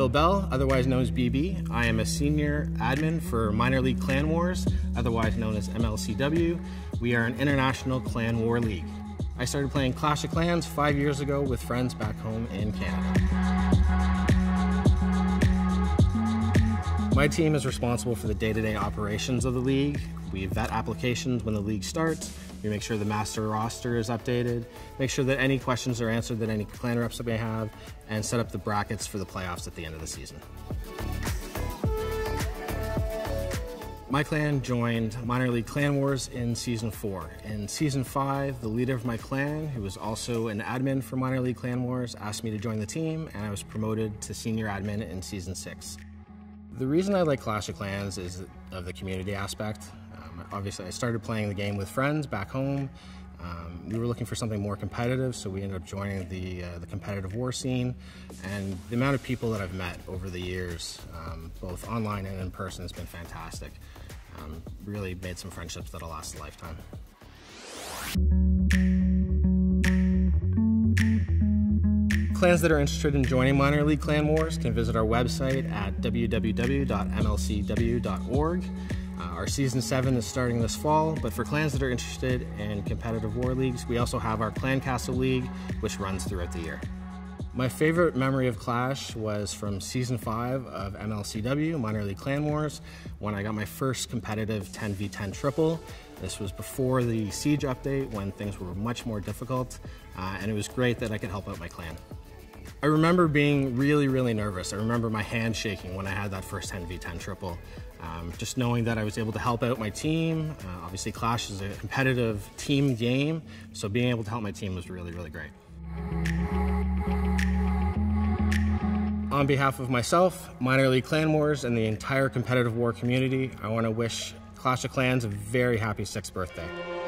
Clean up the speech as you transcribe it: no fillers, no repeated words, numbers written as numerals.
Bill Bell, otherwise known as BB. I am a senior admin for Miners League Clan Wars, otherwise known as MLCW. We are an international clan war league. I started playing Clash of Clans 5 years ago with friends back home in Canada. My team is responsible for the day-to-day operations of the league. We vet applications when the league starts. We make sure the master roster is updated, make sure that any questions are answered that any clan reps may have, and set up the brackets for the playoffs at the end of the season. My clan joined Miners League Clan Wars in Season 4. In Season 5, the leader of my clan, who was also an admin for Miners League Clan Wars, asked me to join the team, and I was promoted to senior admin in Season 6. The reason I like Clash of Clans is of the community aspect. Obviously, I started playing the game with friends back home. We were looking for something more competitive, so we ended up joining the competitive war scene. And the amount of people that I've met over the years, both online and in person, has been fantastic. Really made some friendships that'll last a lifetime. Clans that are interested in joining Miners League Clan Wars can visit our website at www.mlcw.org. Our Season 7 is starting this fall, but for clans that are interested in competitive war leagues, we also have our Clan Castle League, which runs throughout the year. My favorite memory of Clash was from Season 5 of MLCW, Miners League Clan Wars, when I got my first competitive 10v10 triple. This was before the Siege update, when things were much more difficult, and it was great that I could help out my clan. I remember being really, really nervous. I remember my hand shaking when I had that first 10v10 triple. Just knowing that I was able to help out my team. Obviously, Clash is a competitive team game, so being able to help my team was really, really great. On behalf of myself, Miners League Clan Wars, and the entire competitive war community, I want to wish Clash of Clans a very happy 6th birthday.